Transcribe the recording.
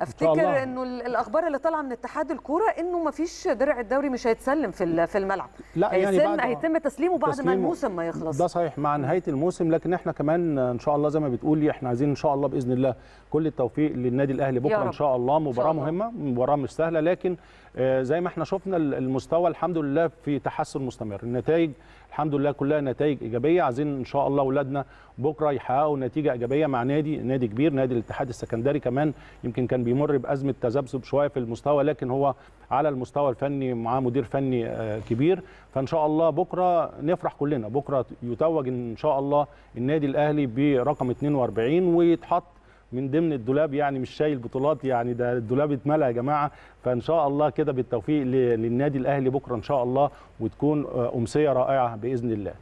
افتكر انه الاخبار اللي طالعه من اتحاد الكرة انه ما فيش درع الدوري مش هيتسلم في الملعب، لا يعني هيتم تسليمه بعد ما الموسم ما يخلص. ده صحيح مع نهايه الموسم، لكن احنا كمان ان شاء الله زي ما بتقولي احنا عايزين ان شاء الله باذن الله كل التوفيق للنادي الاهلي بكره ان شاء الله. مباراه مهمه، مباراه مش سهله، لكن زي ما احنا شفنا المستوى الحمد لله في تحسن مستمر، النتائج الحمد لله كلها نتائج ايجابيه. عايزين ان شاء الله اولادنا بكره يحققوا نتيجه ايجابيه مع نادي كبير، نادي الاتحاد السكندري كمان يمكن كان بيمر بازمه تذبذب شويه في المستوى، لكن هو على المستوى الفني معاه مدير فني كبير، فان شاء الله بكره نفرح كلنا. بكره يتوج ان شاء الله النادي الاهلي برقم 42 ويتحط من ضمن الدولاب، يعني مش شايل بطولات، يعني ده الدولاب اتملى يا جماعه. فان شاء الله كده بالتوفيق للنادي الاهلي بكره ان شاء الله، وتكون امسيه رائعه باذن الله.